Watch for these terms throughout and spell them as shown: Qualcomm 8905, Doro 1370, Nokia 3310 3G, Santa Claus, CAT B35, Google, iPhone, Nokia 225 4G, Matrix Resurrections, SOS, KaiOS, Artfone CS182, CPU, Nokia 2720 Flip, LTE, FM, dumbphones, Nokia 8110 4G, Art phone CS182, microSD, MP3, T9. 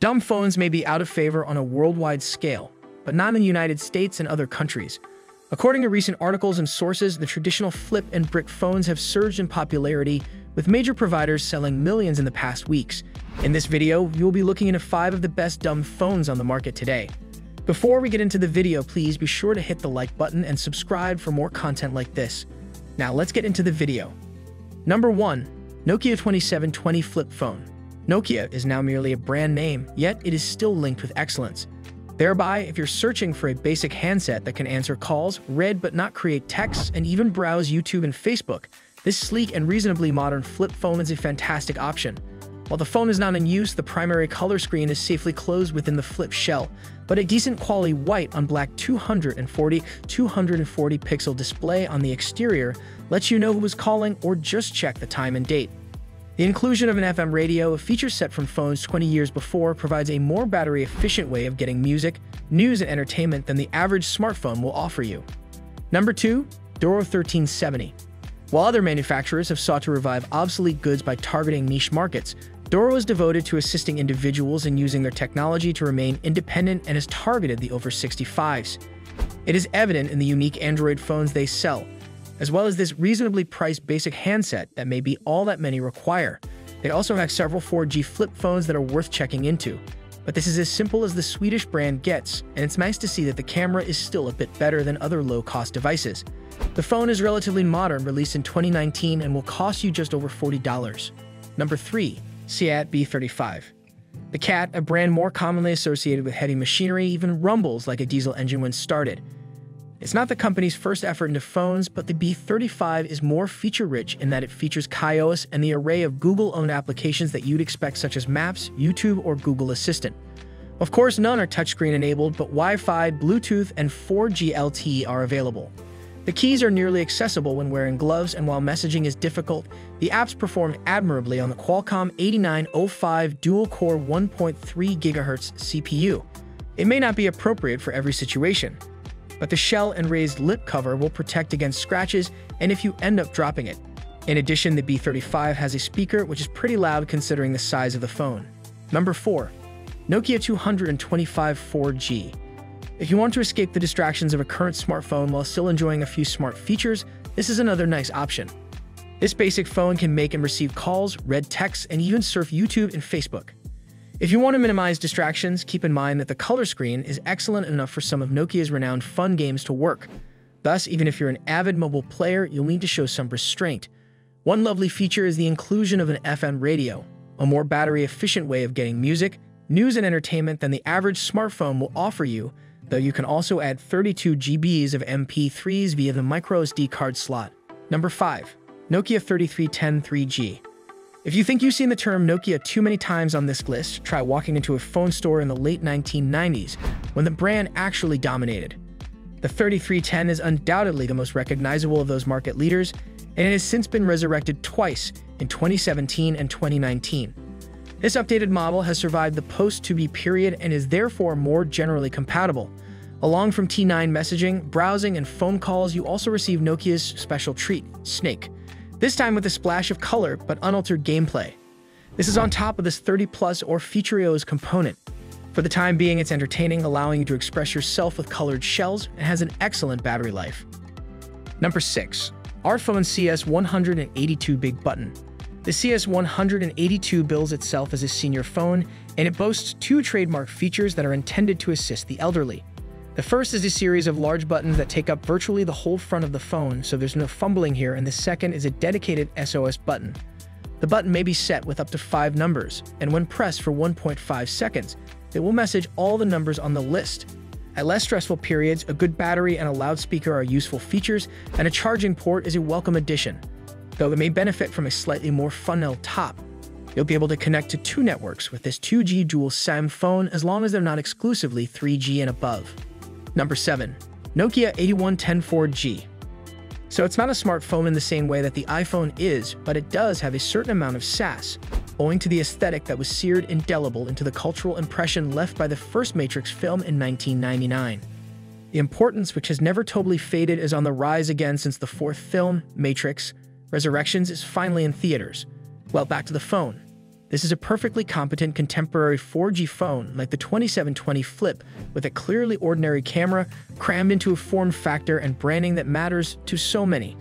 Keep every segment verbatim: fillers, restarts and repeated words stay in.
Dumb phones may be out of favor on a worldwide scale, but not in the United States and other countries. According to recent articles and sources, the traditional flip and brick phones have surged in popularity, with major providers selling millions in the past weeks. In this video, you will be looking into five of the best dumb phones on the market today. Before we get into the video, please be sure to hit the like button and subscribe for more content like this. Now let's get into the video. Number one. Nokia twenty-seven twenty Flip Phone. Nokia is now merely a brand name, yet it is still linked with excellence. Thereby, if you're searching for a basic handset that can answer calls, read but not create texts, and even browse YouTube and Facebook, this sleek and reasonably modern flip phone is a fantastic option. While the phone is not in use, the primary color screen is safely closed within the flip shell, but a decent quality white on black two hundred forty by two hundred forty pixel display on the exterior lets you know who was calling or just check the time and date. The inclusion of an F M radio, a feature set from phones twenty years before, provides a more battery-efficient way of getting music, news, and entertainment than the average smartphone will offer you. Number two. Doro thirteen seventy. While other manufacturers have sought to revive obsolete goods by targeting niche markets, Doro is devoted to assisting individuals in using their technology to remain independent and has targeted the over sixty-fives. It is evident in the unique Android phones they sell, as well as this reasonably priced basic handset that may be all that many require. They also have several four G flip phones that are worth checking into, but this is as simple as the Swedish brand gets, and it's nice to see that the camera is still a bit better than other low-cost devices. The phone is relatively modern, released in twenty nineteen, and will cost you just over forty dollars. Number three. CAT B thirty-five. The CAT, a brand more commonly associated with heavy machinery, even rumbles like a diesel engine when started. It's not the company's first effort into phones, but the B thirty-five is more feature-rich in that it features KaiOS and the array of Google-owned applications that you'd expect, such as Maps, YouTube, or Google Assistant. Of course, none are touchscreen-enabled, but Wi-Fi, Bluetooth, and four G L T E are available. The keys are nearly accessible when wearing gloves, and while messaging is difficult, the apps perform admirably on the Qualcomm eighty-nine oh five dual-core one point three gigahertz C P U. It may not be appropriate for every situation, but the shell and raised lip cover will protect against scratches and if you end up dropping it. In addition, the B thirty-five has a speaker which is pretty loud considering the size of the phone. Number four. Nokia two twenty-five four G. If you want to escape the distractions of a current smartphone while still enjoying a few smart features, this is another nice option. This basic phone can make and receive calls, read texts, and even surf YouTube and Facebook. If you want to minimize distractions, keep in mind that the color screen is excellent enough for some of Nokia's renowned fun games to work. Thus, even if you're an avid mobile player, you'll need to show some restraint. One lovely feature is the inclusion of an F M radio, a more battery-efficient way of getting music, news, and entertainment than the average smartphone will offer you, though you can also add thirty-two gigabytes of M P threes via the microSD card slot. Number five. Nokia thirty-three ten three G. If you think you've seen the term Nokia too many times on this list, try walking into a phone store in the late nineteen nineties, when the brand actually dominated. The thirty-three ten is undoubtedly the most recognizable of those market leaders, and it has since been resurrected twice, in twenty seventeen and twenty nineteen. This updated model has survived the post two B period and is therefore more generally compatible. Along from T nine messaging, browsing, and phone calls, you also receive Nokia's special treat, Snake. This time with a splash of color, but unaltered gameplay. This is on top of this thirty plus or Featureos component. For the time being, it's entertaining, allowing you to express yourself with colored shells, and has an excellent battery life. Number six. Art phone C S one eighty-two Big Button. The C S one eighty-two bills itself as a senior phone, and it boasts two trademark features that are intended to assist the elderly. The first is a series of large buttons that take up virtually the whole front of the phone, so there's no fumbling here, and the second is a dedicated S O S button. The button may be set with up to five numbers, and when pressed for one point five seconds, it will message all the numbers on the list. At less stressful periods, a good battery and a loudspeaker are useful features, and a charging port is a welcome addition, though it may benefit from a slightly more funnel top. You'll be able to connect to two networks with this two G dual SIM phone as long as they're not exclusively three G and above. Number seven. Nokia eighty-one ten four G. So it's not a smartphone in the same way that the iPhone is, but it does have a certain amount of sass, owing to the aesthetic that was seared indelible into the cultural impression left by the first Matrix film in nineteen ninety-nine. The importance, which has never totally faded, is on the rise again since the fourth film, Matrix Resurrections, is finally in theaters. Well, back to the phone. This is a perfectly competent contemporary four G phone like the twenty-seven twenty Flip, with a clearly ordinary camera crammed into a form factor and branding that matters to so many.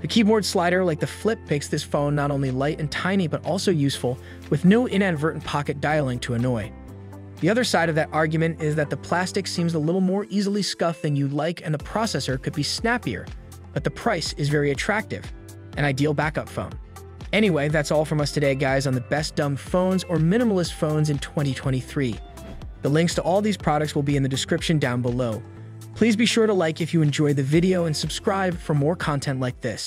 The keyboard slider like the Flip makes this phone not only light and tiny but also useful, with no inadvertent pocket dialing to annoy. The other side of that argument is that the plastic seems a little more easily scuffed than you'd like and the processor could be snappier, but the price is very attractive, an ideal backup phone. Anyway, that's all from us today, guys, on the best dumb phones or minimalist phones in twenty twenty-three. The links to all these products will be in the description down below. Please be sure to like if you enjoyed the video and subscribe for more content like this.